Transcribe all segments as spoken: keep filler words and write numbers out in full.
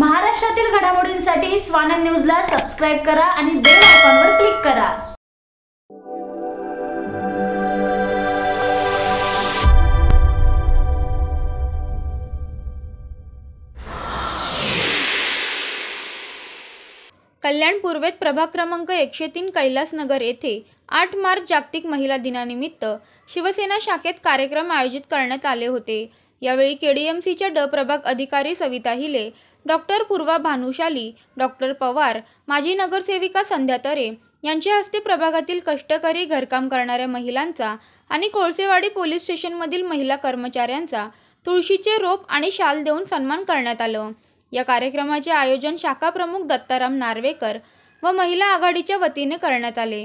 महाराष्ट्रातील घडामोडींसाठी स्वानंद न्यूजला सबस्क्राइब करा आणि बेल आयकॉनवर क्लिक करा। कल्याण पूर्वेत प्रभाग क्रमांक एकशे तीन कैलासनगर येथे आठ मार्च जागतिक महिला दिनानिमित्त शिवसेना शाखेत कार्यक्रम आयोजित करण्यात आले होते। यावेळी केडीएमसीच्या ड प्रभाग अधिकारी सविता हिले, डॉक्टर पूर्वा भानुशाली, डॉक्टर पवार, माजी नगरसेविका संध्यातरे यांच्या हस्ते प्रभागातील कष्टकरी घरकाम करणाऱ्या महिलांचा आणि कोळसेवाडी पोलीस स्टेशनमधील महिला कर्मचाऱ्यांचा तुळशीचे रोप आणि शाल देऊन सन्मान करण्यात आला। या कार्यक्रमाचे आयोजन शाखा प्रमुख दत्ताराम नार्वेकर व महिला आघाडीच्या वतीने करण्यात आले।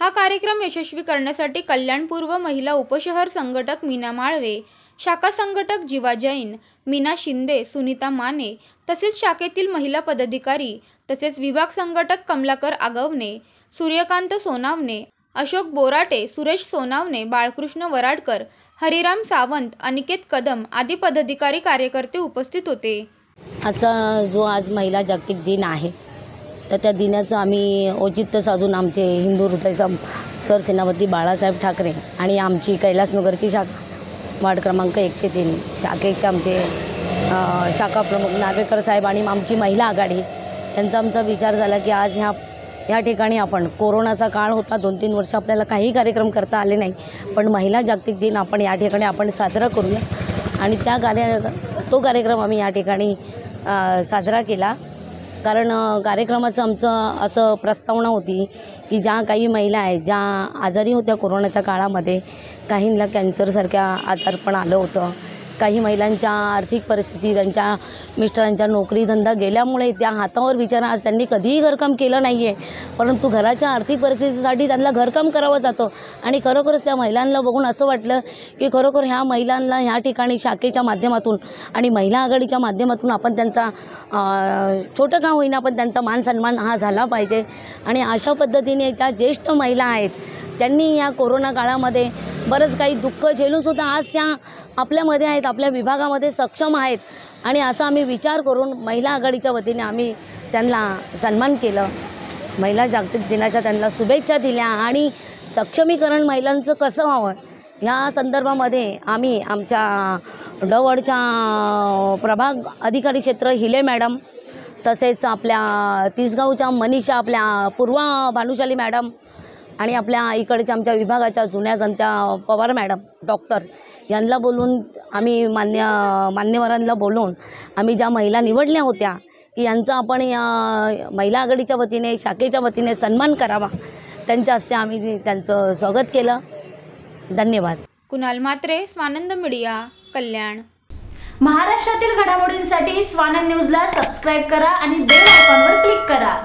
हा कार्यक्रम यशस्वी करण्यासाठी कल्याण पूर्व महिला उपशहर संघटक मीना माळवे, शाखा संघटक जीवा जैन, मीना शिंदे, सुनिता माने तसेच शाखेतील महिला पदाधिकारी तसेच विभाग संघटक कमलाकर आगवने, सूर्यकान्त सोनावने, अशोक बोराटे, सुरेश सोनावने, बाळकृष्ण वराड़कर, हरिराम सावंत, अनिकेत कदम आदि पदाधिकारी कार्यकर्ते उपस्थित होते। आजचा जो आज महिला जागतिक दिन आहे तर त्या दिनाचं आम्ही औचित्य साधून आमचे हिंदू हृदय सम सरसेनापती बाळासाहेब ठाकरे आणि आमची कैलासनगरची शाखा वार्ड क्रमांक एकशे तीन शाखेचे आमचे शाखा प्रमुख नार्वेकर साहेब आणि आमची महिला आघाडी यांचा आमचा विचार झाला की आज ह्या या ठिकाणी आपण कोरोनाचा काळ होता, दोन तीन वर्ष आपल्याला काही कार्यक्रम करता आले नाही, पण महिला जागतिक दिन आपण या ठिकाणी आपण साजरा करूया आणि त्या कार्य तो कार्यक्रम आम्ही या ठिकाणी साजरा केला। कारण कार्यक्रमाचं आमचं असं प्रस्तावना होती की ज्या काही महिला आहेत ज्या आजारी होत्या कोरोनाच्या काळामध्ये, काहींना कॅन्सरसारख्या आजार पण आलं होतं, काही महिलांच्या आर्थिक परिस्थिती त्यांच्या मिस्टरांच्या नोकरी धंदा गेल्यामुळे त्या हातावर बिचारा आज त्यांनी कधीही घरकाम केलं नाही आहे, परंतु घराच्या आर्थिक परिस्थितीसाठी त्यांना घरकाम करावं जातं आणि खरोखरच त्या महिलांना बघून असं वाटलं की खरोखर ह्या महिलांना ह्या ठिकाणी शाखेच्या माध्यमातून आणि महिला आघाडीच्या माध्यमातून आपण त्यांचा छोटं का होईना पण त्यांचा मान सन्मान हा झाला पाहिजे आणि अशा पद्धतीने ज्या ज्येष्ठ महिला आहेत त्यांनी या कोरोना काळामध्ये बरंच काही दुःख झेलूनसुद्धा आज त्या आपल्यामध्ये आहेत, आपल्या विभागामध्ये सक्षम आहेत आणि असा आम्ही विचार करून महिला आघाडीच्या वतीने आम्ही त्यांना सन्मान केलं, महिला जागतिक दिनाच्या त्यांना शुभेच्छा दिल्या आणि सक्षमीकरण महिलांचं कसं व्हावं ह्या संदर्भामध्ये आम्ही आमच्या डवडच्या प्रभाग अधिकारी क्षेत्र हिले मॅडम तसेच आपल्या तिसगावच्या मनीषा, आपल्या पूर्वा भानुशाली मॅडम आणि आपल्या इकडच्या आमच्या विभागाच्या जुन्या जनत्या पवार मॅडम डॉक्टर यांना बोलून आम्ही मान्य मान्यवरांना बोलून आम्ही ज्या महिला निवडल्या होत्या की यांचा आपण या महिला आघाडीच्या वतीने शाखेच्या वतीने सन्मान करावा, त्यांच्या हस्ते आम्ही त्यांचं स्वागत केलं। धन्यवाद। कुणाल मात्रे, स्वानंद मीडिया, कल्याण। महाराष्ट्रातील घडामोडींसाठी स्वानंद न्यूजला सबस्क्राईब करा आणि बेल आयकॉनवर क्लिक करा।